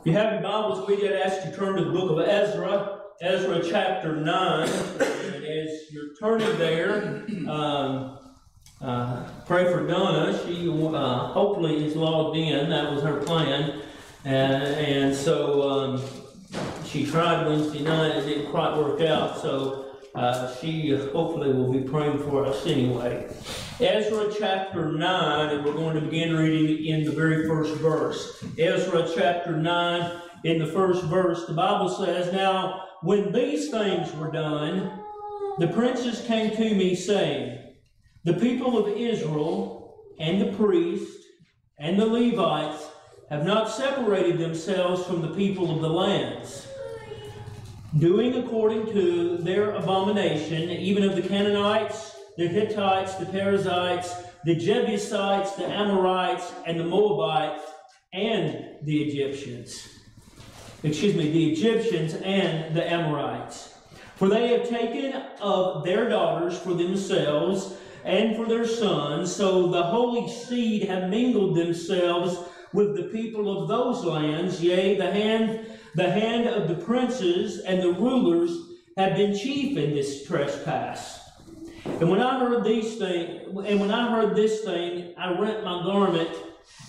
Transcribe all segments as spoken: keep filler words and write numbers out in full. If you have your Bibles, we did ask you to turn to the book of Ezra, Ezra chapter nine. And as you're turning there, um, uh, pray for Donna. She uh, hopefully is logged in. That was her plan. Uh, and so um, she tried Wednesday night. It didn't quite work out. So uh, she hopefully will be praying for us anyway. Ezra chapter nine, and we're going to begin reading in the very first verse. Ezra chapter nine, in the first verse, the Bible says, "Now when these things were done, the princes came to me, saying, the people of Israel and the priests and the Levites have not separated themselves from the people of the lands, doing according to their abomination, even of the Canaanites, the Hittites, the Perizzites, the Jebusites, the Amorites, and the Moabites, and the Egyptians. Excuse me, the Egyptians and the Amorites. For they have taken of their daughters for themselves and for their sons, so the holy seed have mingled themselves with the people of those lands. Yea, the hand, the hand of the princes and the rulers have been chief in this trespass. And when I heard these thing, and when I heard this thing, I rent my garment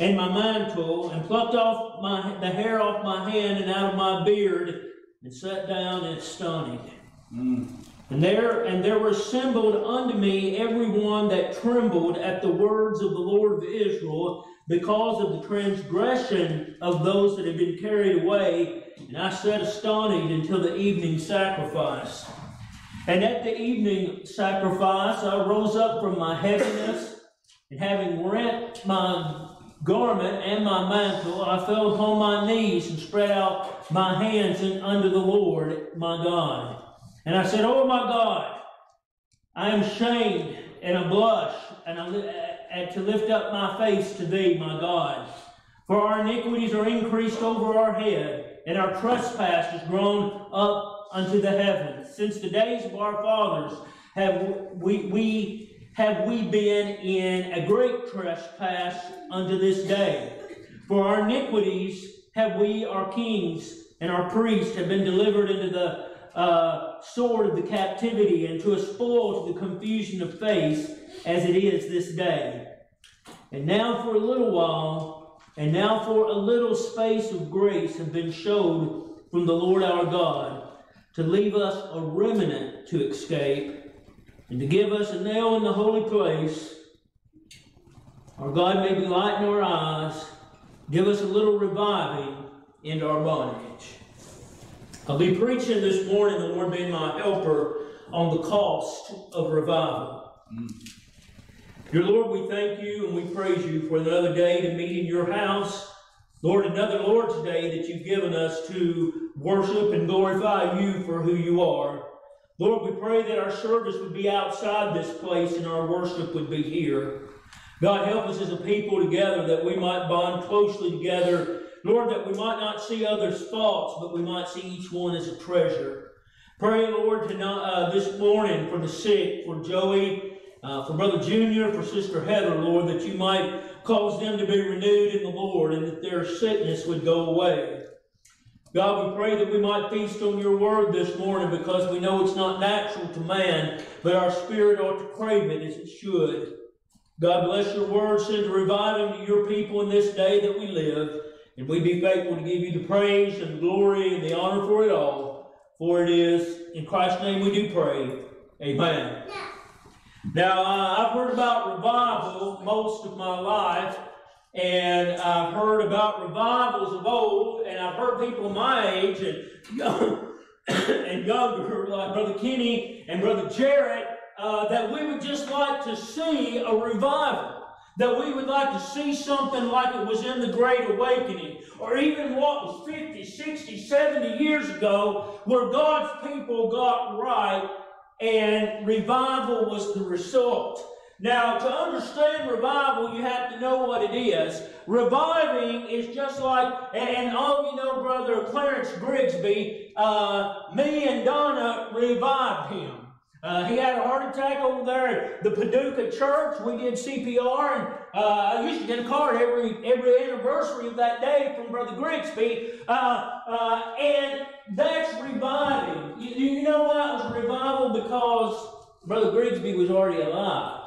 and my mantle, and plucked off my the hair off my hand and out of my beard, and sat down and astonished. Mm. And there and there were assembled unto me every one that trembled at the words of the Lord of Israel, because of the transgression of those that had been carried away. And I sat astonished until the evening sacrifice. And at the evening sacrifice I rose up from my heaviness, and having rent my garment and my mantle, I fell upon my knees and spread out my hands unto the Lord my God. And I said, O my God, I am shamed, and I blush, and I li and to lift up my face to thee, my God. For our iniquities are increased over our head, and our trespass is grown up unto the heavens. Since the days of our fathers have we, we have we been in a great trespass unto this day. For our iniquities have we, our kings and our priests, have been delivered into the uh, sword of the captivity, and to a spoil, to the confusion of face, as it is this day. And now for a little while, and now for a little space of grace have been showed from the Lord our God, to leave us a remnant to escape, and to give us a nail in the holy place. Our God may be light in our eyes, give us a little reviving into our bondage." I'll be preaching this morning, the Lord being my helper, on the cost of revival. Mm. Dear Lord, we thank you and we praise you for another day to meet in your house. Lord, another Lord's Day that you've given us to worship and glorify you for who you are. Lord, we pray that our service would be outside this place and our worship would be here. God, help us as a people together that we might bond closely together. Lord, that we might not see others' faults, but we might see each one as a treasure. Pray, Lord, tonight, uh, this morning for the sick, for Joey, uh, for Brother Junior, for Sister Heather, Lord, that you might cause them to be renewed in the Lord, and that their sickness would go away. God, we pray that we might feast on your word this morning, because we know it's not natural to man, but our spirit ought to crave it as it should. God, bless your word, send a revival to your people in this day that we live, and we be faithful to give you the praise and the glory and the honor for it all. For it is in Christ's name we do pray. Amen. Yeah. Now, uh, I've heard about revival most of my life, and I've heard about revivals of old, and I've heard people my age and, and younger, like Brother Kenny and Brother Jarrett, uh, that we would just like to see a revival, that we would like to see something like it was in the Great Awakening, or even what was fifty, sixty, seventy years ago, where God's people got right, and revival was the result. Now, to understand revival, you have to know what it is. Reviving is just like, and, and all of you know Brother Clarence Grigsby, uh, me and Donna revived him. Uh, he had a heart attack over there at the Paducah Church. We did C P R, Uh, I used to get a card every every anniversary of that day from Brother Grigsby. Uh, uh, and that's reviving. You, you know why it was revival? Because Brother Grigsby was already alive.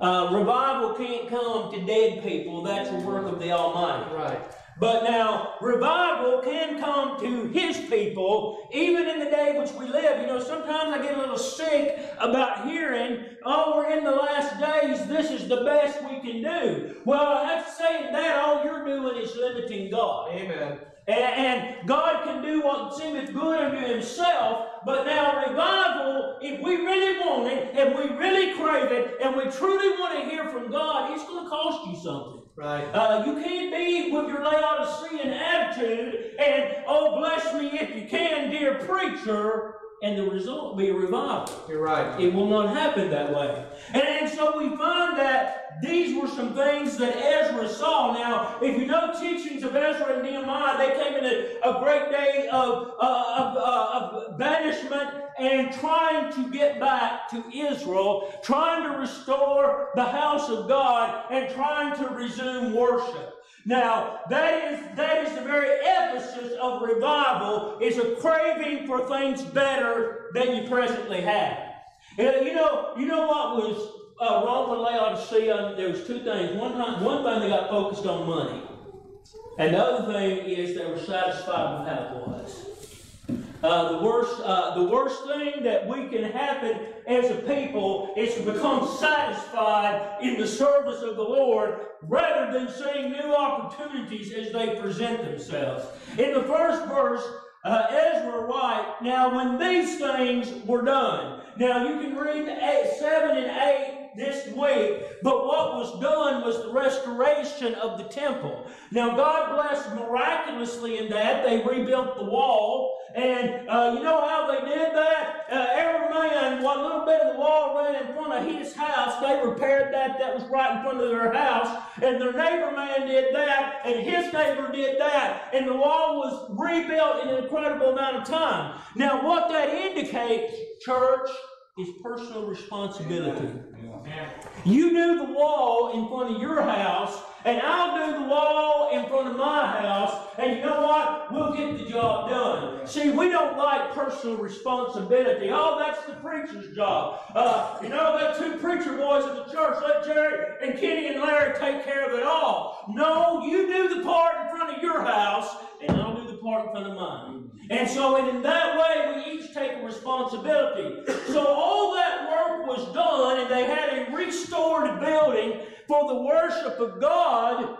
Uh, revival can't come to dead people. That's the work of the Almighty. Right. But now, revival can come to His people, even in the day which we live. You know, sometimes I get a little sick about hearing, oh, we're in the last days, this is the best we can do. Well, that's saying that all you're doing is limiting God. Amen. And God can do what seemeth good unto Himself, but now revival, if we really want it, and we really crave it, and we truly want to hear from God, it's going to cost you something. Right. Uh, you can't be with your Laodicean attitude and, oh, bless me if you can, dear preacher, and the result will be a revival. You're right. It will not happen that way. And, and so we find that these were some things that Ezra saw. Now, if you know teachings of Ezra and Nehemiah, they came in a, a great day of, uh, of, uh, of banishment and trying to get back to Israel, trying to restore the house of God, and trying to resume worship. Now, that is, that is the very emphasis of revival, is a craving for things better than you presently have. And you know, you know what was Uh, wrong with Laodicea? There was two things. One time, one thing they got focused on money, and the other thing is they were satisfied with how it was. Uh, the worst, uh, the worst thing that we can happen as a people is to become satisfied in the service of the Lord, rather than seeing new opportunities as they present themselves. In the first verse, Uh, Ezra writes, now when these things were done. Now you can read eight, seven and eight this week, but what was done was the restoration of the temple. Now God blessed miraculously in that. They rebuilt the wall, and uh, you know how they did that? Uh, every man, what little bit of the wall ran in front of his house, they repaired that that was right in front of their house, and their neighbor man did that, and his neighbor did that, and the wall was rebuilt in an incredible amount of time. Now what that indicates, church, is personal responsibility. Yeah. Yeah. You do the wall in front of your house, and I'll do the wall in front of my house, and you know what? We'll get the job done. See, we don't like personal responsibility. Oh, that's the preacher's job. Uh, you know, that two preacher boys in the church, let Jerry and Kenny and Larry take care of it all. No, you do the part in front of your house, and I'll do the part in front of mine. And so, and in that way, we each take a responsibility. So all that work was done, and they had a restored building for the worship of God,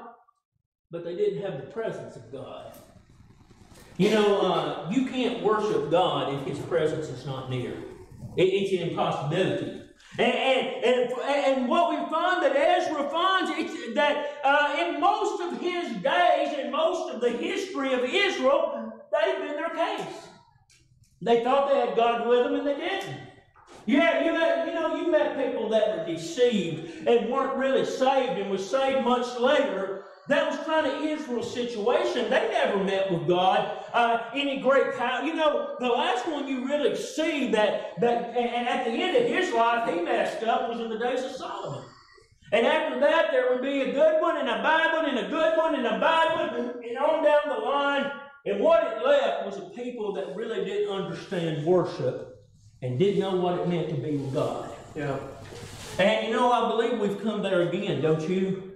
but they didn't have the presence of God. You know, uh, you can't worship God if His presence is not near. It, it's an impossibility. And, and, and, and what we find that Ezra finds is that uh, in most of his days, in most of the history of Israel, that had been their case. They thought they had God with them, and they didn't. Yeah, you, had, you know, you met people that were deceived and weren't really saved and were saved much later. That was kind of Israel's situation. They never met with God uh, any great power. You know, the last one you really see that, that and at the end of his life, he messed up, was in the days of Solomon. And after that, there would be a good one and a bad one and a good one and a bad one, and on down the line. And what it left was a people that really didn't understand worship and didn't know what it meant to be with God. Yeah. And you know, I believe we've come there again, don't you?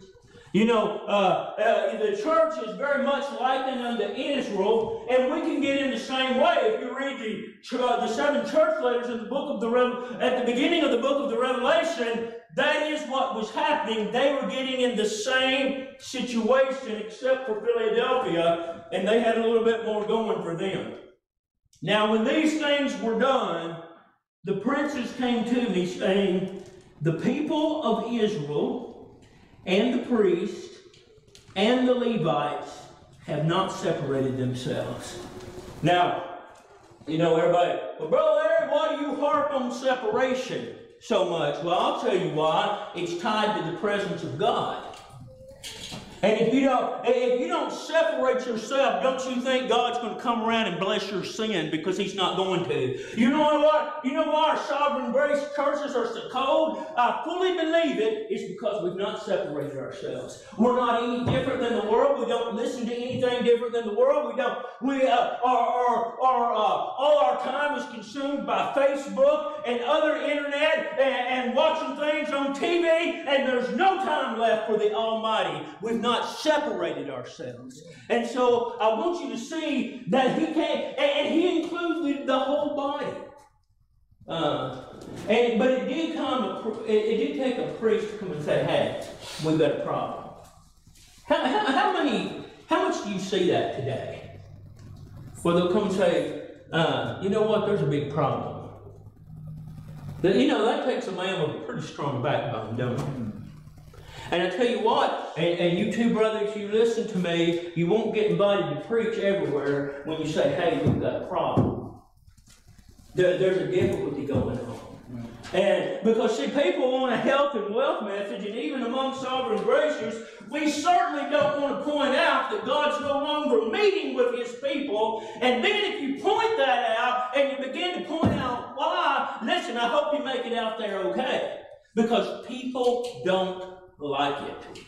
You know, uh, uh, the church is very much likened unto Israel, and we can get in the same way. If you read the, uh, the seven church letters in the book of the Rev- at the beginning of the book of the Revelation, that is what was happening. They were getting in the same situation except for Philadelphia, and they had a little bit more going for them. Now, when these things were done, the princes came to me saying, the people of Israel and the priests and the Levites have not separated themselves. Now, you know, everybody, well, Brother Larry, why do you harp on separation so much? Well, I'll tell you why. It's tied to the presence of God. And if you don't, if you don't separate yourself, don't you think God's going to come around and bless your sin? Because He's not going to. You know what? You know why our sovereign grace churches are so cold? I fully believe it. It's because we've not separated ourselves. We're not any different than the world. We don't listen to anything different than the world. We don't. We uh, our our, our uh, all our time is consumed by Facebook and other internet and, and watching things on T V. And there's no time left for the Almighty. We've not. Separated ourselves. And so I want you to see that He can't, and He included the whole body. Uh, and but it did come, it did take a priest to come and say, "Hey, we've got a problem." How, how, how many, how much do you see that today? Well, they'll come and say, uh, "You know what? There's a big problem." But, you know, that takes a man with a pretty strong backbone, don't it? And I tell you what, and, and you two brothers, you listen to me, you won't get invited to preach everywhere when you say, "Hey, we've got a problem." There, there's a difficulty going on. And because, see, people want a health and wealth message, and even among sovereign gracious, we certainly don't want to point out that God's no longer meeting with His people. And then if you point that out, and you begin to point out why, listen, I hope you make it out there okay. Because people don't like it.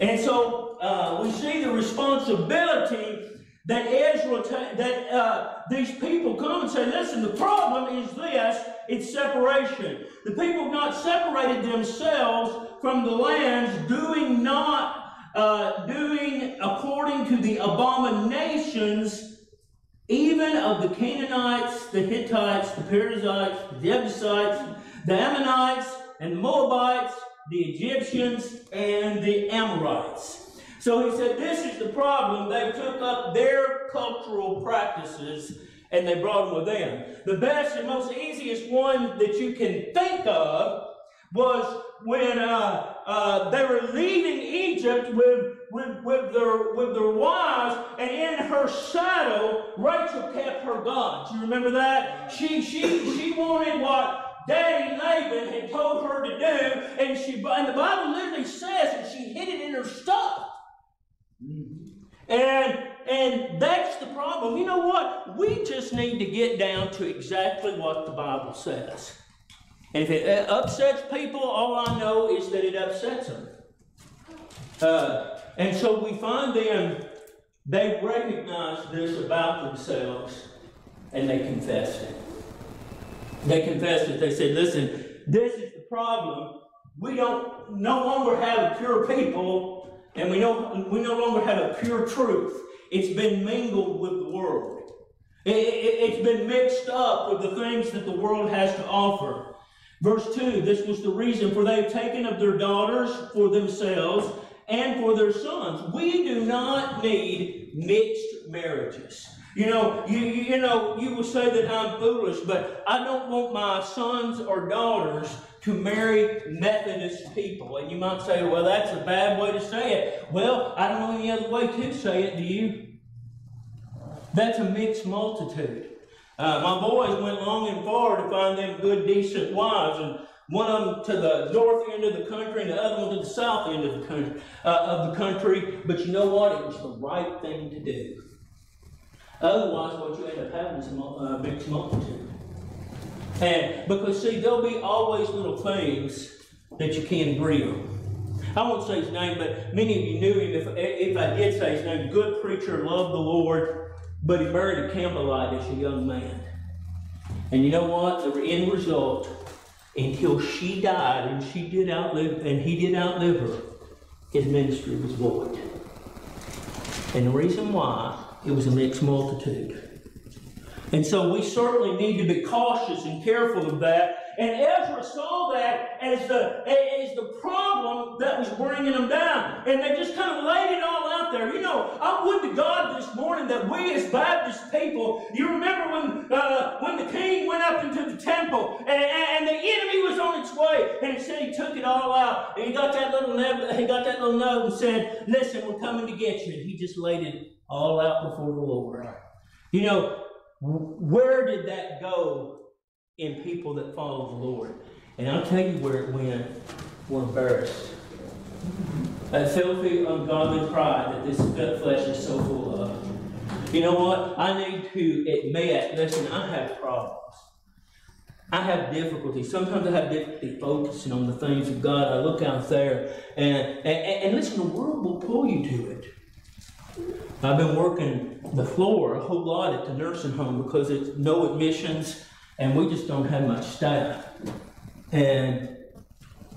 And so uh, we see the responsibility that Ezra, ta that uh, these people come and say, "Listen, the problem is this, it's separation. The people have not separated themselves from the lands, doing not, uh, doing according to the abominations, even of the Canaanites, the Hittites, the Perizzites, the Jebusites, the Ammonites, and the Moabites, the Egyptians, and the Amorites." So he said, this is the problem. They took up their cultural practices and they brought them with them. The best and most easiest one that you can think of was when uh, uh, they were leaving Egypt with, with, with, their, with their wives, and in her saddle, Rachel kept her gods. You remember that? She, she, she wanted what Daddy Laban had told her to do, and she, and the Bible literally says that she hid it in her stuff. And, and that's the problem. You know what? We just need to get down to exactly what the Bible says. And if it upsets people, all I know is that it upsets them. Uh, and so we find them, they recognized this about themselves, and they confessed it. They confessed it. They said, "Listen, this is the problem. We don't no longer have a pure people, and we no we no longer have a pure truth. It's been mingled with the world. It, it, it's been mixed up with the things that the world has to offer." Verse two. This was the reason, for they've taken of their daughters for themselves and for their sons. We do not need mixed marriages. You know, you, you know, you will say that I'm foolish, but I don't want my sons or daughters to marry Methodist people. And you might say, well, that's a bad way to say it. Well, I don't know any other way to say it, do you? That's a mixed multitude. Uh, my boys went long and far to find them good, decent wives, and one of them to the north end of the country and the other one to the south end of the country. Uh, of the country. But you know what? It was the right thing to do. Otherwise, what you end up having is a mixed multitude. And because, see, there'll be always little things that you can't agree on. I won't say his name, but many of you knew him. If, if I did say his name, good preacher, loved the Lord, but he married a Campbellite as a young man. And you know what? The end result, until she died, and she did outlive, and he did outlive her, his ministry was void. And the reason why, it was a mixed multitude. And so we certainly need to be cautious and careful of that. And Ezra saw that as the, as the problem that was bringing them down. And they just kind of laid it all out there. You know, I would to God this morning that we as Baptist people, you remember when, uh, when the king went up into the temple and, and the enemy was on its way, and he said he took it all out. And he got that little, he got that little note and said, "Listen, we're coming to get you." And he just laid it all out before the Lord. You know, where did that go in people that follow the Lord? And I'll tell you where it went. We're embarrassed. that filthy, ungodly pride that this gut flesh is so full of. You know what? I need to admit, listen, I have problems. I have difficulty. Sometimes I have difficulty focusing on the things of God. I look out there, and, and, and listen, the world will pull you to it. I've been working the floor a whole lot at the nursing home because it's no admissions, and we just don't have much staff. And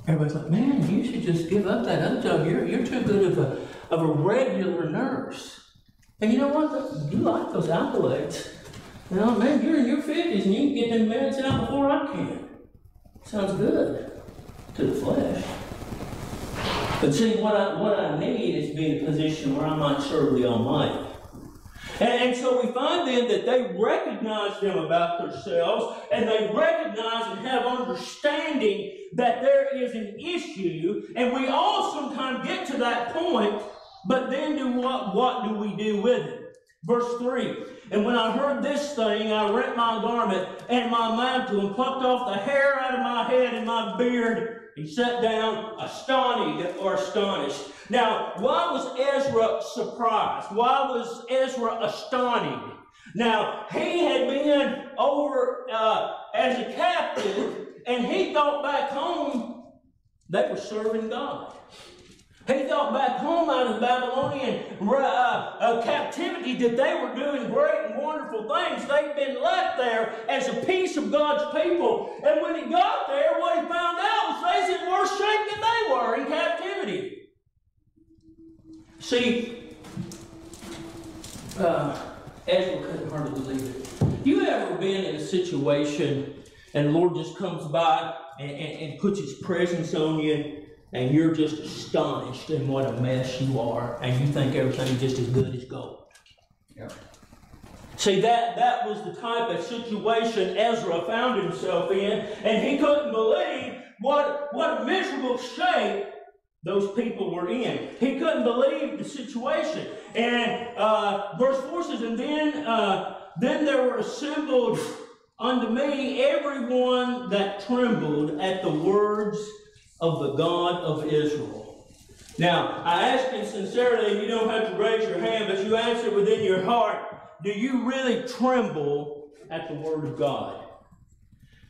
everybody's like, man, you should just give up that other job. You're, you're too good of a, of a regular nurse. And you know what? You like those accolades. You know, man, you're in your fifties and you can get them meds out before I can. Sounds good to the flesh. But see, what I, what I need is to be in a position where I might serve the Almighty. And, and so we find then that they recognize them about themselves, and they recognize and have understanding that there is an issue, and we all sometimes get to that point, but then do what, what do we do with it? Verse three, and when I heard this thing, I rent my garment and my mantle and plucked off the hair out of my head and my beard and sat down astonished or astonished. Now, why was Ezra surprised? Why was Ezra astonished? Now, he had been over uh, as a captive, and he thought back home they were serving God. He thought back home out of Babylonian uh, uh, captivity that they were doing great and wonderful things. They'd been left there as a piece of God's people. And when he got there, what he found out was they was in worse shape than they were in captivity. See, uh, Ezra couldn't hardly believe it. You ever been in a situation and the Lord just comes by and, and, and puts his presence on you? And you're just astonished in what a mess you are, and you think everything's just as good as gold. Yep. See, that, that was the type of situation Ezra found himself in, and he couldn't believe what, what miserable shape those people were in. He couldn't believe the situation. And uh, verse four says, and then, uh, then there were assembled unto me everyone that trembled at the words of the God of Israel. Now, I ask in sincerity, and you don't have to raise your hand, but you answer within your heart, do you really tremble at the word of God?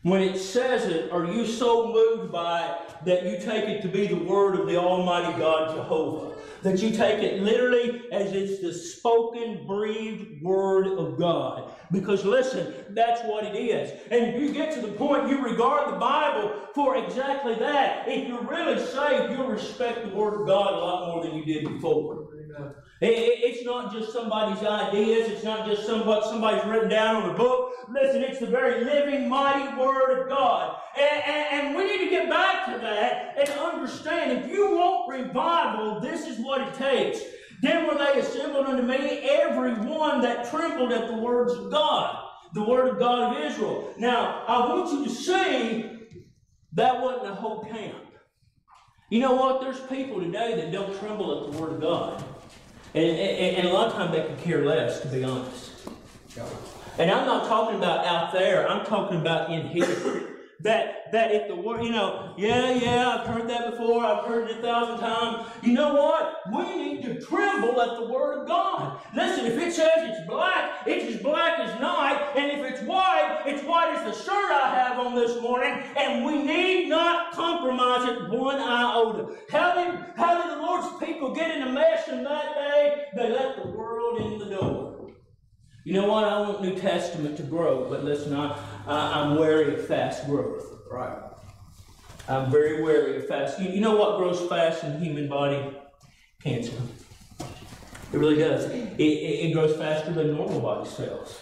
When it says it, are you so moved by it that you take it to be the word of the Almighty God, Jehovah? That you take it literally as it's the spoken, breathed word of God. Because listen, that's what it is. And if you get to the point you regard the Bible for exactly that, if you're really saved, you'll respect the word of God a lot more than you did before. Amen. It's not just somebody's ideas. It's not just what somebody's written down on a book. Listen, it's the very living, mighty Word of God. And, and, and we need to get back to that and understand if you want revival, this is what it takes. Then were they assembled unto me, every one that trembled at the words of God, the Word of God of Israel. Now, I want you to see that wasn't a whole camp. You know what? There's people today that don't tremble at the Word of God. And, and, and a lot of times they can care less, to be honest. And I'm not talking about out there. I'm talking about in here. That that if the word, you know, yeah, yeah, I've heard that before. I've heard it a thousand times. You know what? We need to tremble at the word of God. Listen, if it says it's black, it's as black as night. And if it's white, it's white as the shirt I have on this morning. And we need not compromise it one iota. How did, how did the Lord's people get in a mess in that day? They let the world in the door. You know what? I want New Testament to grow, but listen, I, I, I'm wary of fast growth. Right. I'm very wary of fast. You, you know what grows fast in the human body? Cancer. It really does. It, it, it grows faster than normal body cells.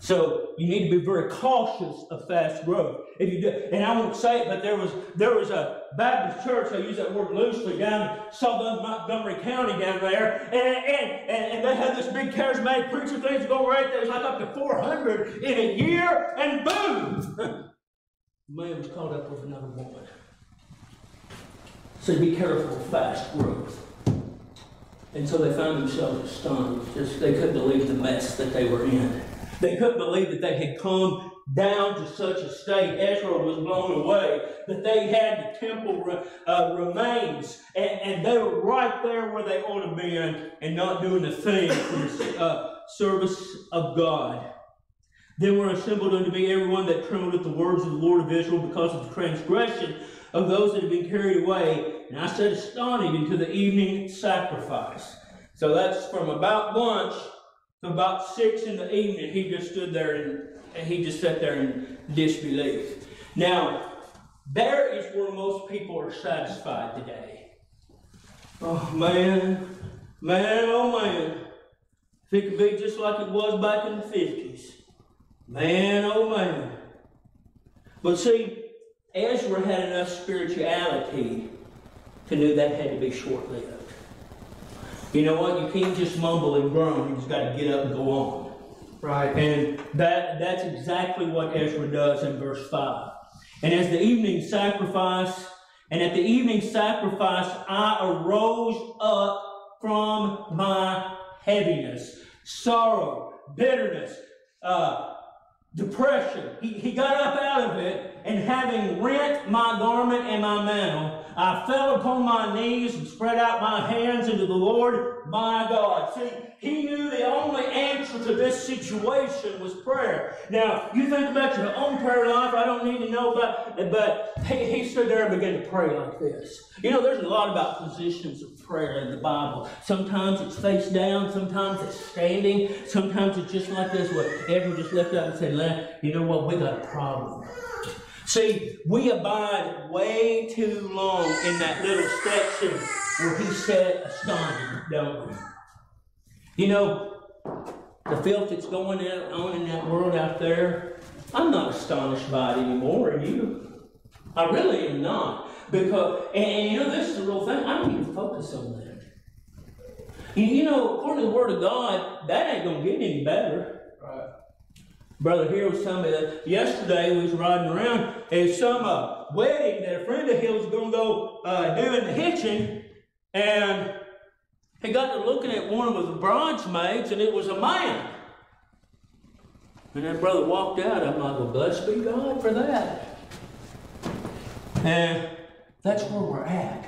So you need to be very cautious of fast growth. If you do, and I won't say it, but there was there was a Baptist church, I use that word loosely, down in southern Montgomery County down there, and, and, and they had this big charismatic preacher things going right there. It was like up to four hundred in a year, and boom! The man was caught up with another woman. So be careful of fast growth. And so they found themselves astonished. Just, they couldn't believe the mess that they were in. They couldn't believe that they had come down to such a state. Ezra was blown away that they had the temple re, uh, remains, and, and they were right there where they ought to be in, and not doing a thing for the uh, service of God. Then were assembled unto me everyone that trembled at the words of the Lord of Israel because of the transgression of those that had been carried away. And I said, astonished unto the evening sacrifice. So that's from about lunch to about six in the evening. He just stood there and, and he just sat there in disbelief. Now, there is where most people are satisfied today. Oh, man, man, oh, man. If it could be just like it was back in the fifties. Man, oh man. But see, Ezra had enough spirituality to know that had to be short-lived. You know what? You can't just mumble and groan. You just got to get up and go on. Right. And that that's exactly what Ezra does in verse five. And as the evening sacrifice, and at the evening sacrifice, I arose up from my heaviness, sorrow, bitterness, uh, depression. He, he got up out of it, and having rent my garment and my mantle, I fell upon my knees and spread out my hands unto the Lord my God. See, he knew the only answer to this situation was prayer. Now, you think about your own prayer life, I don't need to know about it, but he, he stood there and began to pray like this. You know, there's a lot about positions of prayer in the Bible. Sometimes it's face down, sometimes it's standing, sometimes it's just like this, where Ezra just left out and said, you know what, we got a problem. See, we abide way too long in that little section where he said astonished, don't we? You know, the filth that's going on in that world out there, I'm not astonished by it anymore, are you? I really am not. Because, and, and you know, this is the real thing, I don't even focus on that. You, you know, according to the Word of God, that ain't going to get any better. Right. Brother here was telling me that yesterday we was riding around and some uh, wedding that a friend of his was going to go uh, do in the Hitchin, and he got to looking at one of the bridesmaids, and it was a man. And that brother walked out. I'm like, well, blessed be God for that. And that's where we're at.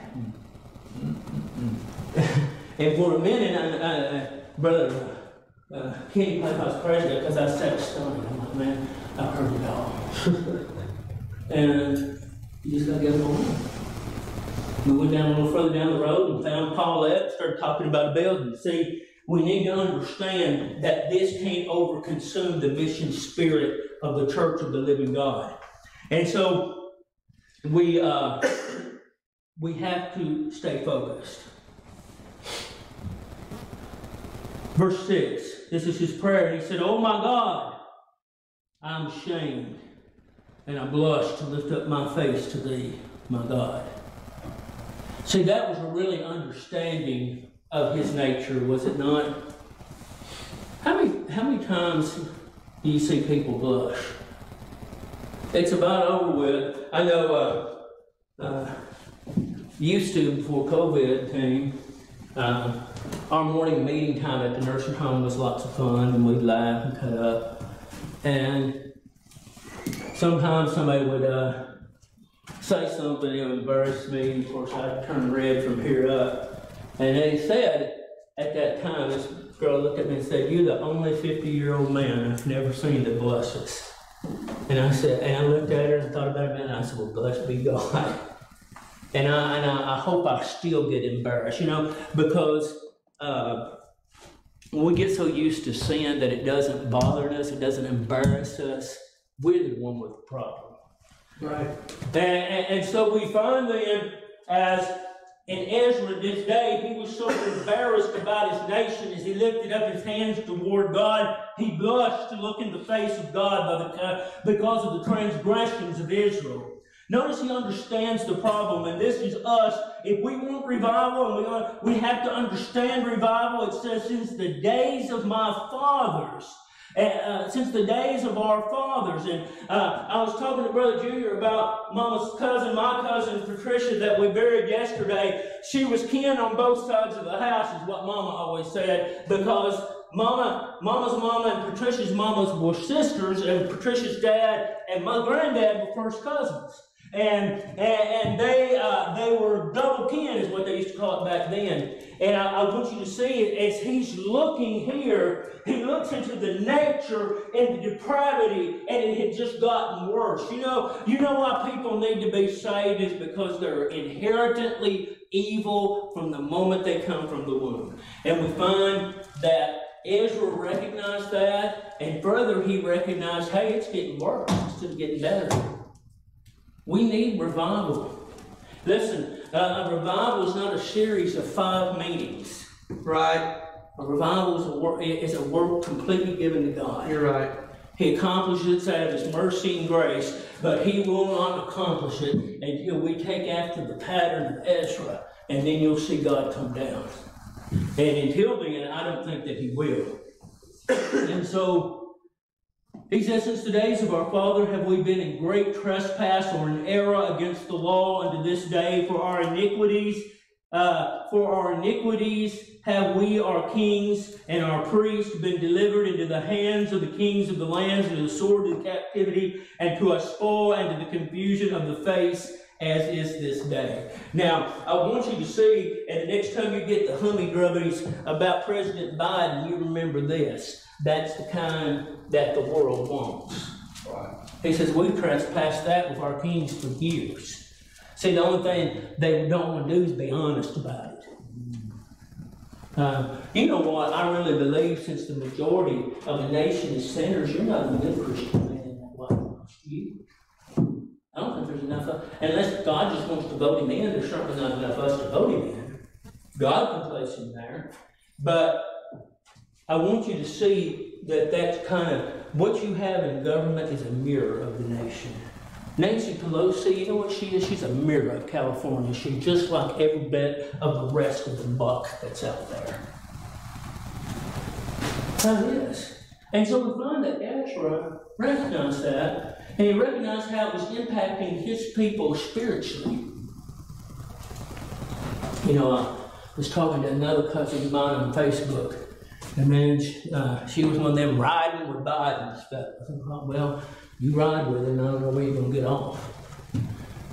And for a minute, I, I, I, brother. Uh, can't even believe I was crazy because I sat stunned. I'm like, man, I've heard it all. And you just got to get going. We went down a little further down the road and found Paulette, started talking about a building. See, we need to understand that this can't overconsume the mission spirit of the Church of the Living God. And so we, uh, we have to stay focused. Verse six, this is his prayer. He said, oh my God, I'm ashamed, and I blush to lift up my face to thee, my God. See, that was a really understanding of his nature, was it not? How many, how many times do you see people blush? It's about over with. I know uh, uh, used to, before COVID came, uh, our morning meeting time at the nursing home was lots of fun, and we'd laugh and cut up. And sometimes somebody would uh, say something that would embarrass me, and of course I'd turn red from here up. And they said, at that time, this girl looked at me and said, you're the only fifty-year-old man I've never seen that blushes. And I said, and I looked at her and thought about it, and I said, well, blessed be God. And I, and I, I hope I still get embarrassed, you know, because Uh, we get so used to sin that it doesn't bother us, it doesn't embarrass us. We're the one with the problem. Right. And, and, and so we find then, as in Ezra this day, he was so embarrassed about his nation as he lifted up his hands toward God. He blushed to look in the face of God by the, uh, because of the transgressions of Israel. Notice he understands the problem, and this is us. If we want revival, and we, want, we have to understand revival. It says, since the days of my fathers, uh, since the days of our fathers. And uh, I was talking to Brother Junior about Mama's cousin, my cousin Patricia, that we buried yesterday. She was kin on both sides of the house, is what Mama always said, because mama, mama's mama and Patricia's mamas were sisters, and Patricia's dad and my granddad were first cousins. And and, and they uh, they were double kin is what they used to call it back then. And I, I want you to see it as he's looking here, he looks into the nature and the depravity, and it had just gotten worse. You know, you know why people need to be saved is because they're inherently evil from the moment they come from the womb. And we find that Ezra recognized that, and further he recognized, hey, it's getting worse instead of getting better. We need revival. Listen, uh, a revival is not a series of five meetings, right? A revival is a work, is a work completely given to God. You're right. He accomplishes it out of His mercy and grace, but He will not accomplish it until we take after the pattern of Ezra, and then you'll see God come down. And until then, I don't think that He will. And so, He says, since the days of our father have we been in great trespass or in error against the law unto this day, for our iniquities, uh, for our iniquities have we, our kings and our priests, been delivered into the hands of the kings of the lands, and to the sword of the captivity, and to a spoil, and to the confusion of the face, as is this day. Now, I want you to see, and the next time you get the hummingbirdies about President Biden, you remember this. That's the kind that the world wants. Right. He says, we've trespassed that with our kings for years. See, the only thing they don't want to do is be honest about it. Uh, you know what? I really believe since the majority of the nation is sinners, you're not a good Christian man in that way. You. I don't think there's enough of, unless God just wants to vote him in, there's certainly not enough of us to vote him in. God can place him there. But I want you to see that that's kind of, what you have in government is a mirror of the nation. Nancy Pelosi, you know what she is? She's a mirror of California. She's just like every bit of the rest of the buck that's out there. That is. And so we find that Ezra recognized that, and he recognized how it was impacting his people spiritually. You know, I was talking to another cousin of mine on Facebook, and then she, uh, she was one of them riding with Biden and stuff. I thought, well, you ride with him, I don't know where you're going to get off.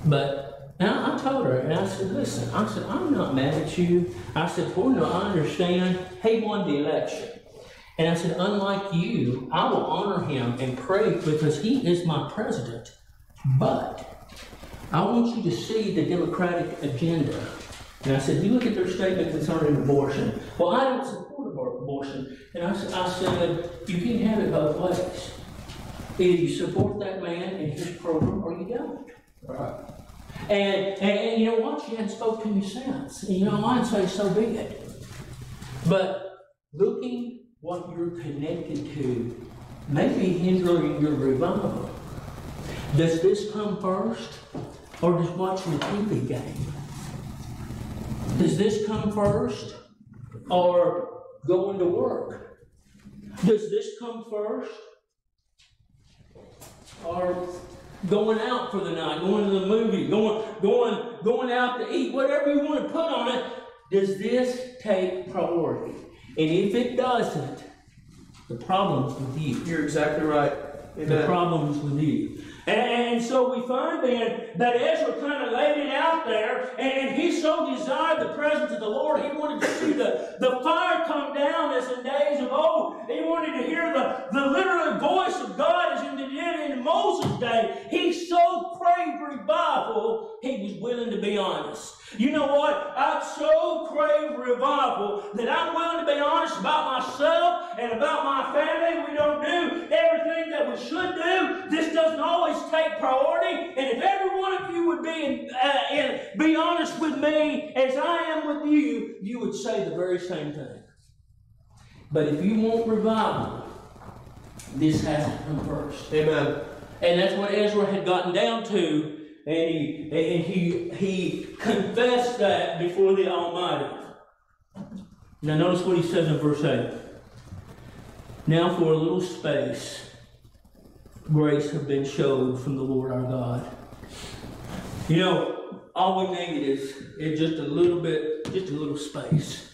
But and I, I told her, and I said, listen, I said, I'm not mad at you. I said, well, no, I understand. He won the election. And I said, unlike you, I will honor him and pray because he is my president. But I want you to see the Democratic agenda. And I said, you look at their statement concerning abortion. Well, I don't support abortion. And I, I said, you can't have it both ways. Either you support that man and his program or you don't. Right. And, and, and you know what? She hadn't spoken to me since. And you know, I'd say, so be it. But looking what you're connected to may be hindering your revival. Does this come first, or does watching a T V game? Does this come first, or going to work? Does this come first, or going out for the night, going to the movie, going, going, going out to eat, whatever you want to put on it? Does this take priority? And if it doesn't, the problem's with you. You're exactly right. Amen. The problem's with you. And so we find then that Ezra kind of laid it out there, and he so desired the presence of the Lord. He wanted to see the, the fire come down as in days of old. He wanted to hear the, the literal voice of God as it did in Moses' day. He so craved revival, he was willing to be honest. You know what? I so crave revival that I'm willing to be honest about myself and about my family. We don't do everything that we should do. This doesn't always take priority. And if every one of you would be in, uh, in, be honest with me as I am with you, you would say the very same thing. But if you want revival, this has to come first. Amen. And that's what Ezra had gotten down to. And he, and he, he confessed that before the Almighty. Now notice what he says in verse eight. Now for a little space, grace have been showed from the Lord our God. You know, all we need is, is just a little bit, just a little space.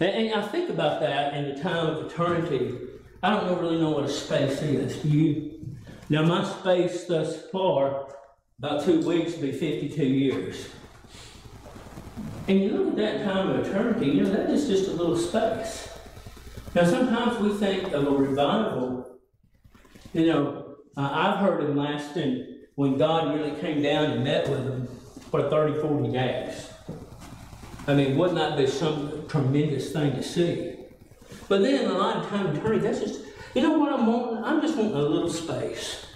And I think about that in the time of eternity. I don't really know what a space is. Do you? Now, my space thus far, about two weeks, will be fifty-two years. And you look at that time of eternity, you know, that is just a little space. Now, sometimes we think of a revival, you know, uh, I've heard of lasting when God really came down and met with them for thirty, forty days. I mean, wouldn't that be some tremendous thing to see? But then a lot of time eternity, that's just, you know what I'm wanting? I'm just wanting a little space.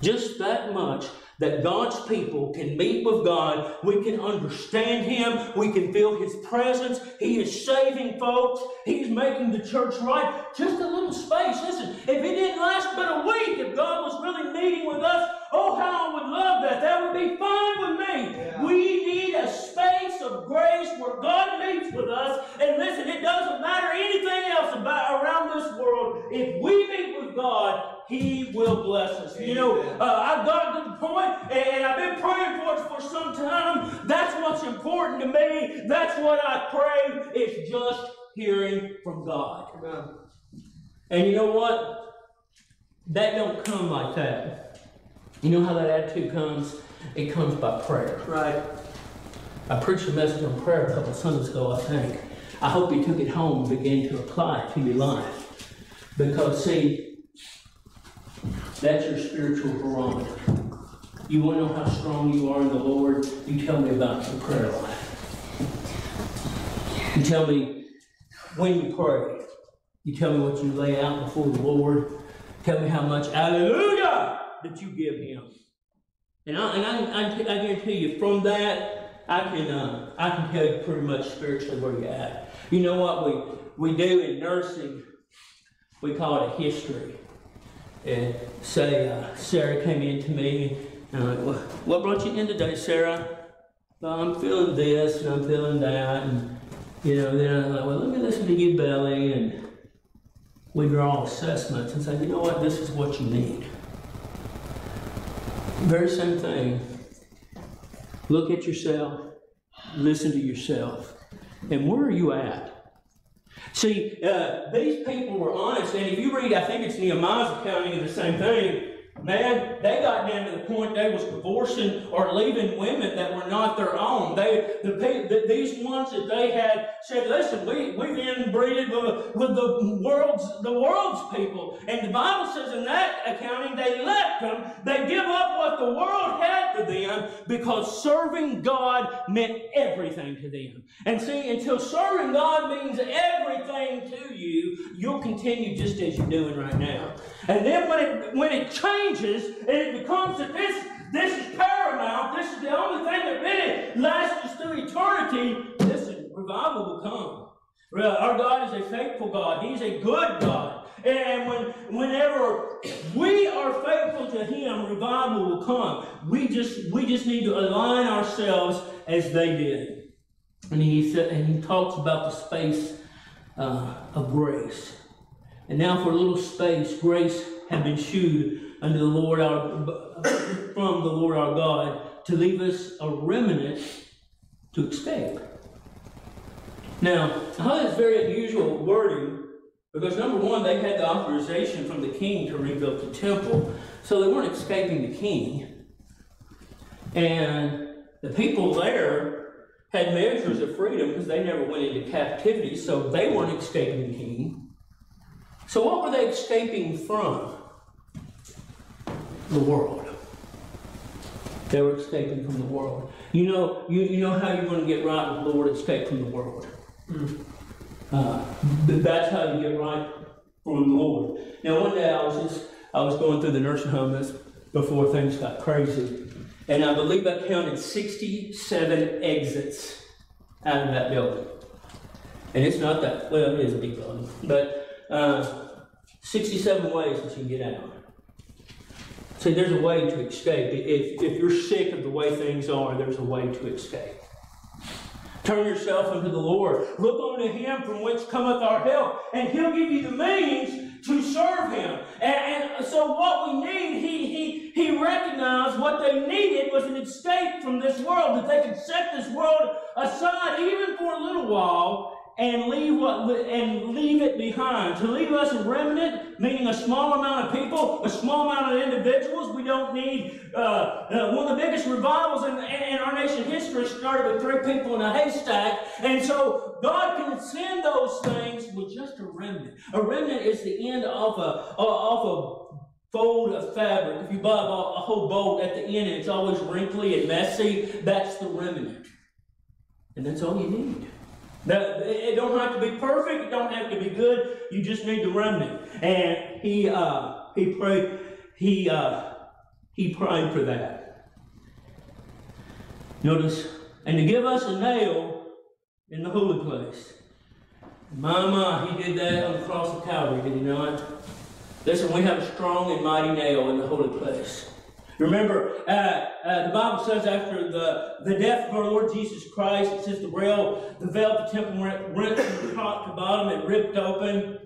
Just that much that God's people can meet with God. We can understand Him. We can feel His presence. He is saving folks. He's making the church right. Just a little space. Listen, if it didn't last but a week, if God was really meeting with us, oh, how I would love that. That would be fine with me. Yeah. We need a space of grace where God meets with us. And listen, it doesn't matter anything else about around this world. If we meet with God, He will bless us. Amen. You know, uh, I've gotten to the point, and I've been praying for it for some time. That's what's important to me. That's what I crave, is just hearing from God. Amen. And you know what? That don't come like that. You know how that attitude comes? It comes by prayer. Right. I preached a message on prayer a couple of Sundays ago, I think. I hope you took it home and began to apply it to your life. Because, see, that's your spiritual barometer. You want to know how strong you are in the Lord? You tell me about your prayer life. You tell me when you pray. You tell me what you lay out before the Lord. Tell me how much hallelujah that you give Him. And I, and I, I, I guarantee you, from that, I can uh, I can tell you pretty much spiritually where you're at. You know what we we do in nursing? We call it a history. And say, uh, Sarah came in to me, and I'm like, well, what brought you in today, Sarah? Well, I'm feeling this, and I'm feeling that, and, you know, then I'm like, well, let me listen to your belly, and we draw assessments and say, you know what, this is what you need. Very same thing. Look at yourself, listen to yourself, and where are you at? See, uh, these people were honest, and if you read, I think it's Nehemiah's accounting of the same thing, man, they got down to the point they was divorcing or leaving women that were not their own. They, the, the, these ones that they had said, listen, we, we've inbreeded with, with the, world's, the world's people. And the Bible says in that accounting, they left them. They give up what the world had for them because serving God meant everything to them. And see, until serving God means everything to you, you'll continue just as you're doing right now. And then when it, when it changes, and it becomes that this, this is paramount, this is the only thing that really lasts us through eternity, listen, revival will come. Our God is a faithful God. He's a good God. And when, whenever we are faithful to Him, revival will come. We just, we just need to align ourselves as they did. And he, said, and he talks about the space uh, of grace. And now for a little space, grace had been shewed unto the Lord our, from the Lord our God, to leave us a remnant to escape. Now, I thought it's very unusual wording, because number one, they had the authorization from the king to rebuild the temple, so they weren't escaping the king. And the people there had measures of freedom because they never went into captivity, so they weren't escaping the king. So what were they escaping from? The world. They were escaping from the world. You know, you, you know how you're going to get right with the Lord? Escape from the world. Mm. Uh, that's how you get right from the Lord. Now, one day I was just I was going through the nursing home before things got crazy, and I believe I counted sixty-seven exits out of that building. And it's not that well, it is a big building, but uh, sixty-seven ways that you can get out. See, there's a way to escape. If, if you're sick of the way things are, there's a way to escape. Turn yourself unto the Lord. Look unto Him from which cometh our help, and He'll give you the means to serve Him. And, and so what we need, he, he, he recognized what they needed was an escape from this world, that they could set this world aside even for a little while and leave what and leave it behind. To leave us a remnant, meaning a small amount of people, a small amount of individuals. We don't need uh, uh, one of the biggest revivals in, in our nation's history started with three people in a haystack. And so God can send those things with just a remnant. A remnant is the end of a of a fold of fabric. If you buy a whole bolt at the end, it's always wrinkly and messy. That's the remnant. And that's all you need. That, it don't have to be perfect. It don't have to be good. You just need the remnant. And he uh, he prayed. He uh, he prayed for that. Notice, and to give us a nail in the holy place. My my, he did that on the cross of Calvary. Did he not? Listen, we have a strong and mighty nail in the holy place. Remember, uh, uh, the Bible says after the, the death of our Lord Jesus Christ, it says the veil, the veil of the temple went, went from top to bottom, it ripped open,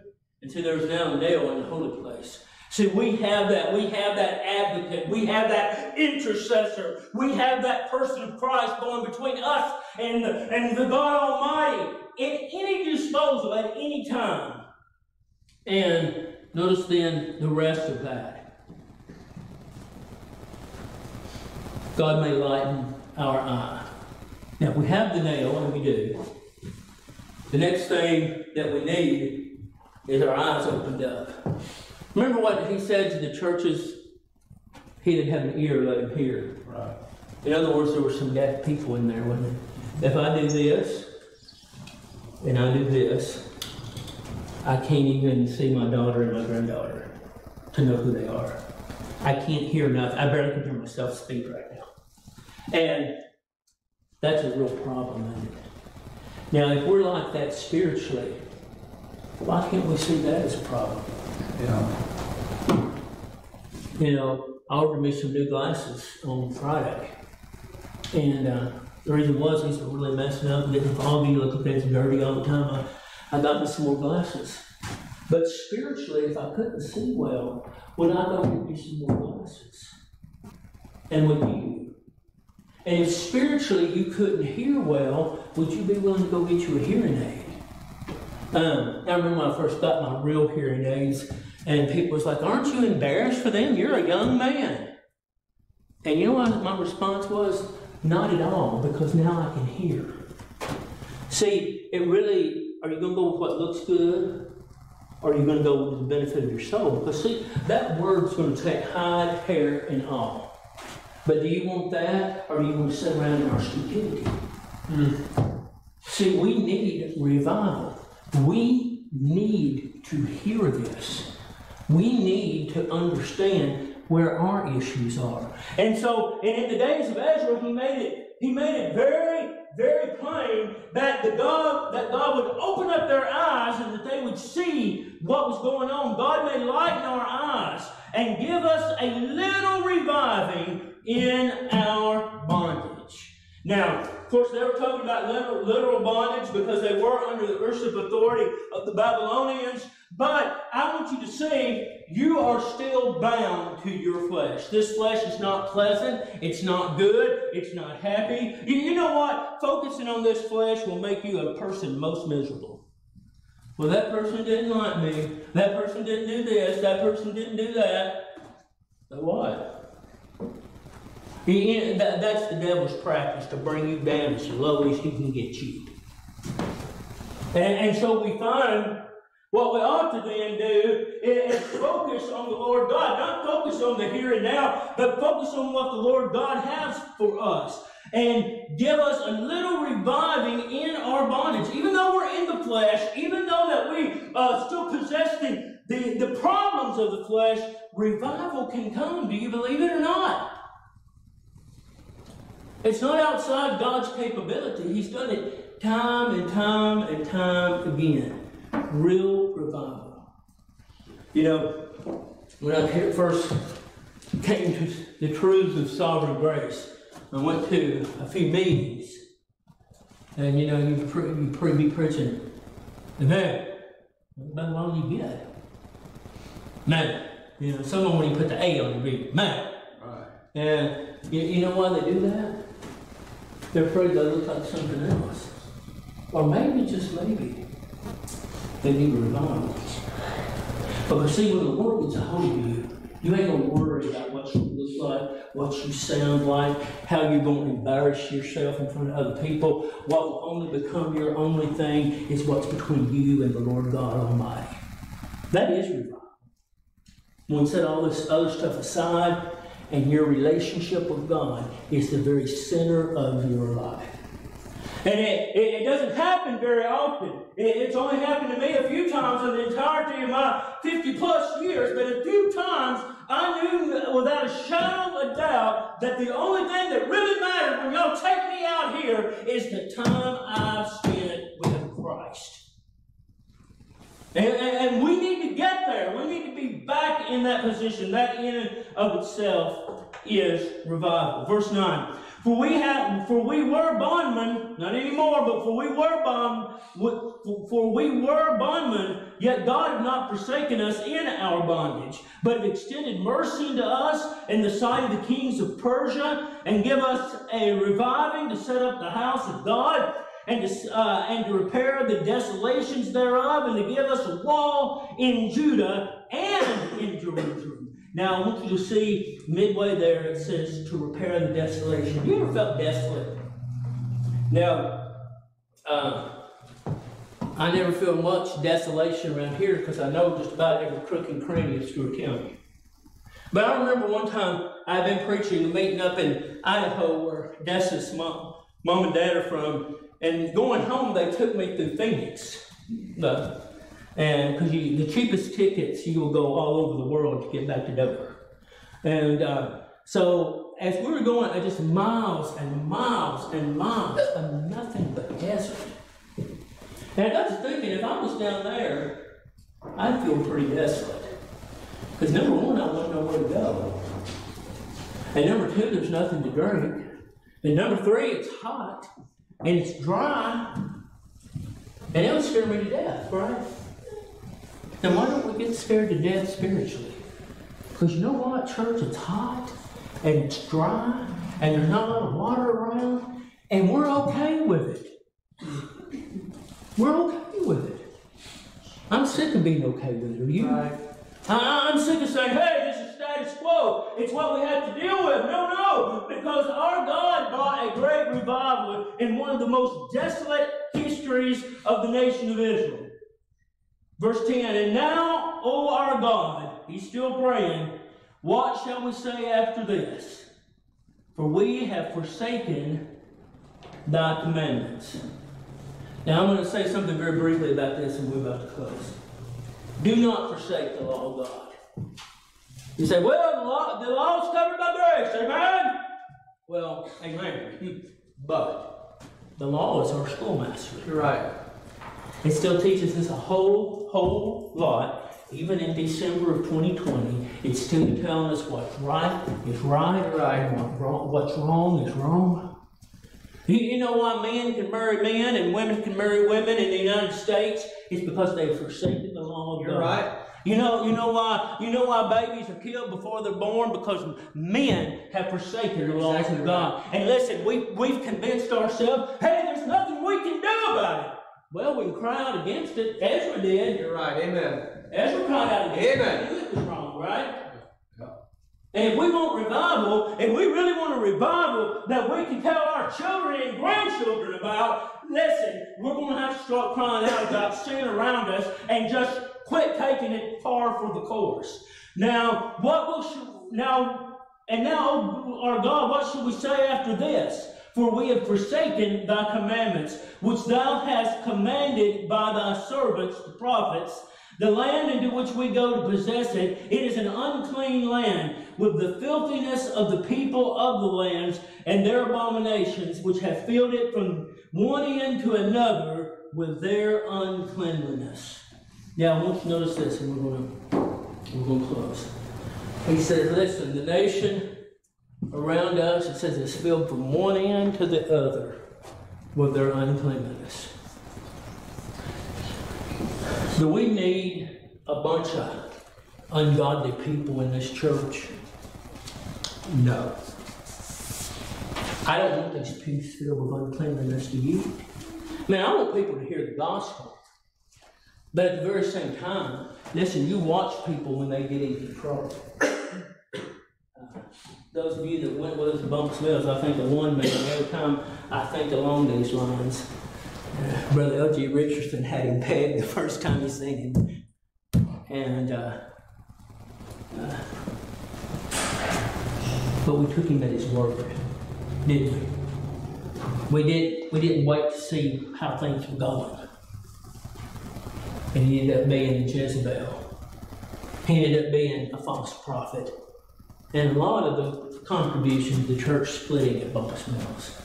and so there was now a nail in the holy place. See, we have that. We have that advocate. We have that intercessor. We have that person of Christ going between us and the, and the God Almighty at any disposal, at any time. And notice then the rest of that. God may lighten our eye. Now we have the nail, and we do. The next thing that we need is our eyes opened up. Remember what he said to the churches? He that had an ear, let him hear. Right. In other words, there were some deaf people in there, wasn't there? If I do this, and I do this, I can't even see my daughter and my granddaughter to know who they are. I can't hear nothing. I barely can hear myself speak right now. And that's a real problem, isn't it? Now, if we're like that spiritually, why can't we see that as a problem? Yeah. You know, I ordered me some new glasses on Friday. And uh, the reason was these were really messing up. And if all of you look at things dirty all the time, I, I got me some more glasses. But spiritually, if I couldn't see well, would I go get me some more glasses? And would you? And if spiritually you couldn't hear well, would you be willing to go get you a hearing aid? Um, I remember when I first got my real hearing aids, and people was like, aren't you embarrassed for them? You're a young man. And you know what my response was? Not at all, because now I can hear. See, it really... Are you going to go with what looks good? Or are you going to go with the benefit of your soul? Because see, that word's going to take hide, hair, and all. But do you want that? Or do you want to sit around in our stupidity? Mm. See, we need revival. We need to hear this. We need to understand where our issues are. And so, and in the days of Ezra, he made it, he made it very... very plain that the God that God would open up their eyes and that they would see what was going on. God may lighten our eyes and give us a little reviving in our bondage. Now, of course, they were talking about literal, literal bondage because they were under the worship authority of the Babylonians. But I want you to see you are still bound to your flesh. This flesh is not pleasant. It's not good. It's not happy. You, you know what? Focusing on this flesh will make you a person most miserable. Well, that person didn't like me. That person didn't do this. That person didn't do that. So what? You, that, that's the devil's practice, to bring you down as low as he can get you. And, and so we find... what we ought to then do is focus on the Lord God. Not focus on the here and now, but focus on what the Lord God has for us. And give us a little reviving in our bondage. Even though we're in the flesh, even though that we uh, still possess the, the, the problems of the flesh, revival can come. Do you believe it or not? It's not outside God's capability. He's done it time and time and time again. Real revival. You know, when I first came to the truths of sovereign grace, I went to a few meetings, and you know, you pre, you pre be preaching, amen. About how long you get, man. You know, someone when you put the A on the read, man. Right. And you, you know why they do that? They're afraid they look like something else. or maybe, just maybe, they need revival. But see, when the Lord gets a hold of you, you ain't gonna worry about what you look like, what you sound like, how you're gonna embarrass yourself in front of other people. What will only become your only thing is what's between you and the Lord God Almighty. That is revival. One set all this other stuff aside, and your relationship with God is the very center of your life. And it, it, it doesn't happen very often. It, it's only happened to me a few times in the entirety of my fifty plus years, but a few times I knew without a shadow of a doubt that the only thing that really mattered when y'all take me out here is the time I've spent with Christ. And, and, and we need to get there. We need to be back in that position. That in and of itself is revival. Verse nine. For we have, for we were bondmen, not anymore, but for we were bond, for we were bondmen, yet God had not forsaken us in our bondage, but have extended mercy to us in the sight of the kings of Persia, and give us a reviving to set up the house of God, and to, uh, and to repair the desolations thereof, and to give us a wall in Judah and in Jerusalem. Now, I want you to see, midway there, it says to repair the desolation. Have you ever felt desolate? Now, uh, I never feel much desolation around here because I know just about every crook and cranny of Stewart County. But I remember one time I've been preaching a meeting up in Idaho where Dessa's mom, mom and dad are from, and going home, they took me through Phoenix. The, And because the cheapest tickets, you will go all over the world to get back to Denver. And uh, so as we were going, I just miles and miles and miles of nothing but desert. And I was thinking, if I was down there, I'd feel pretty desolate. Because number one, I wouldn't know where to go. And number two, there's nothing to drink. And number three, it's hot and it's dry. And it would scare me to death, right? Then why don't we get scared to death spiritually? Because you know what, church? It's hot, and it's dry, and there's not a lot of water around, and we're okay with it. We're okay with it. I'm sick of being okay with it, are you? Right. I, I'm sick of saying, hey, this is status quo. It's what we have to deal with. No, no, because our God brought a great revival in one of the most desolate histories of the nation of Israel. Verse ten, and now, O our God, he's still praying, what shall we say after this? For we have forsaken thy commandments. Now, I'm going to say something very briefly about this, and we're about to close. Do not forsake the law of God. You say, well, the law, the law is covered by grace, amen? Well, amen. But the law is our schoolmaster. You're right. It still teaches us a whole, whole lot. Even in December of twenty twenty, it's still telling us what's right is right, right. And what wrong, what's wrong is wrong. You, you know why men can marry men and women can marry women in the United States? It's because they've forsaken the law of God. You're right. You know, you know why, you know why babies are killed before they're born? Because men have forsaken the laws exactly of God. Right. And listen, we, we've convinced ourselves, hey, there's nothing we can do about it. Well, we cried out against it. Ezra did. You're right. Amen. Ezra cried out against amen. It. He knew it was wrong, right? Yeah. And if we want revival, if we really want a revival that we can tell our children and grandchildren about, listen, we're going to have to start crying out about sin around us and just quit taking it far for the course. Now, what will now? And now, our God, what should we say after this? For we have forsaken thy commandments, which thou hast commanded by thy servants, the prophets. The land into which we go to possess it, it is an unclean land, with the filthiness of the people of the lands and their abominations, which have filled it from one end to another with their uncleanliness. Now, I want you to notice this, and we're going to, we're going to close. He says, listen, the nation around us, it says it's filled from one end to the other with their uncleanliness. Do we need a bunch of ungodly people in this church? No. I don't want these pews filled with uncleanliness, do you? Now, I want people to hear the gospel. But at the very same time, listen, you watch people when they get into trouble. Uh, those of you that went with us to Bump's Mills, I think of one man, every time I think along these lines, uh, Brother L G Richardson had him pegged the first time he seen him. And, uh, uh, but we took him at his word, didn't we? We, did, we didn't wait to see how things were going. And he ended up being Jezebel. He ended up being a false prophet. And a lot of the contribution to the church splitting at Bump's Mills.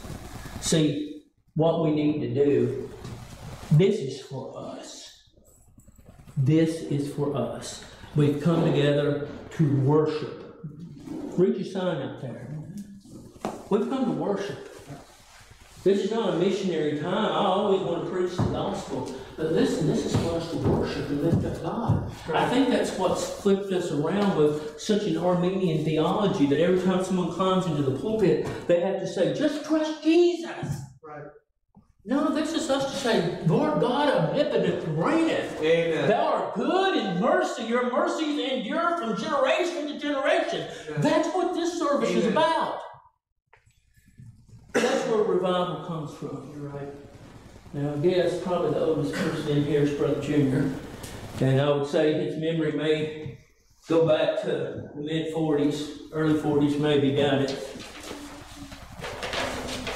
See, what we need to do, this is for us. This is for us. We've come together to worship. Read your sign out there. We've come to worship. This is not a missionary time. I always want to preach the gospel. But listen, this is for us to worship and lift up God. Right. I think that's what's flipped us around with such an Armenian theology that every time someone climbs into the pulpit, they have to say, just trust Jesus. Right. No, this is us to say, Lord God omnipotent reigneth. Amen. Thou art good in mercy. Your mercies endure from generation to generation. Amen. That's what this service Amen. Is about. That's where revival comes from. You're right. Now, I guess probably the oldest person in here is Brother Junior. And I would say his memory may go back to the mid forties, early forties, maybe, got it.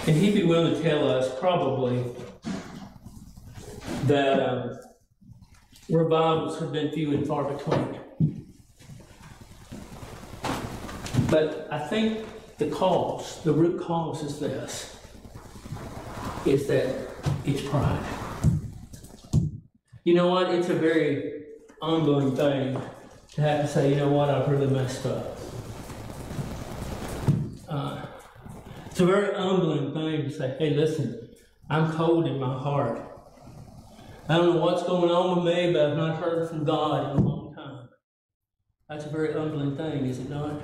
And he'd be willing to tell us probably that um, revivals have been few and far between. But I think the cause, the root cause is this, is that it's pride. You know what? It's a very ongoing thing to have to say, you know what? I've really messed up. Uh, it's a very humbling thing to say, hey, listen, I'm cold in my heart. I don't know what's going on with me, but I've not heard from God in a long time. That's a very humbling thing, is it not?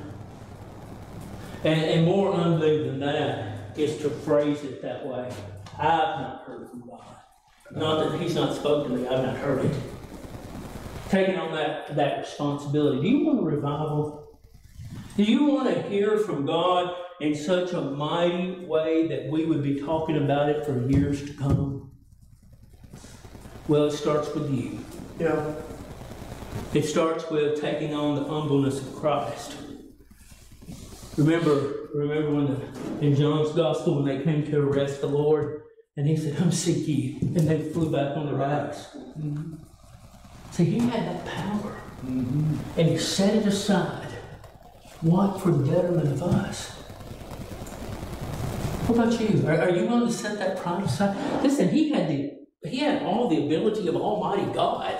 And, and more humbling than that is to phrase it that way. I've not heard from God. Not that He's not spoken to me, I've not heard it. Taking on that, that responsibility. Do you want a revival? Do you want to hear from God in such a mighty way that we would be talking about it for years to come? Well, it starts with you. Yeah. It starts with taking on the humbleness of Christ. Remember, remember when the, in John's Gospel, when they came to arrest the Lord, and he said, "I'm seek ye," and they flew back on the rise. Mm-hmm. So he had that power, mm-hmm. and he set it aside. What for the betterment of us? What about you? Are, are you willing to set that pride aside? Listen, he had the he had all the ability of Almighty God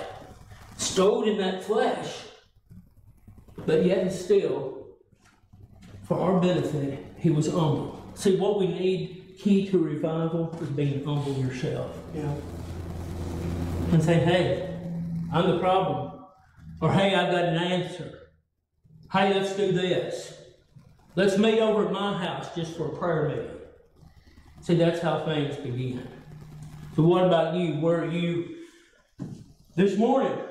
stowed in that flesh, but yet and still. For our benefit, he was humble. See, what we need, key to revival, is being humble yourself. Yeah. And say, hey, I'm the problem. Or, hey, I've got an answer. Hey, let's do this. Let's meet over at my house just for a prayer meeting. See, that's how things begin. So what about you? Were you this morning?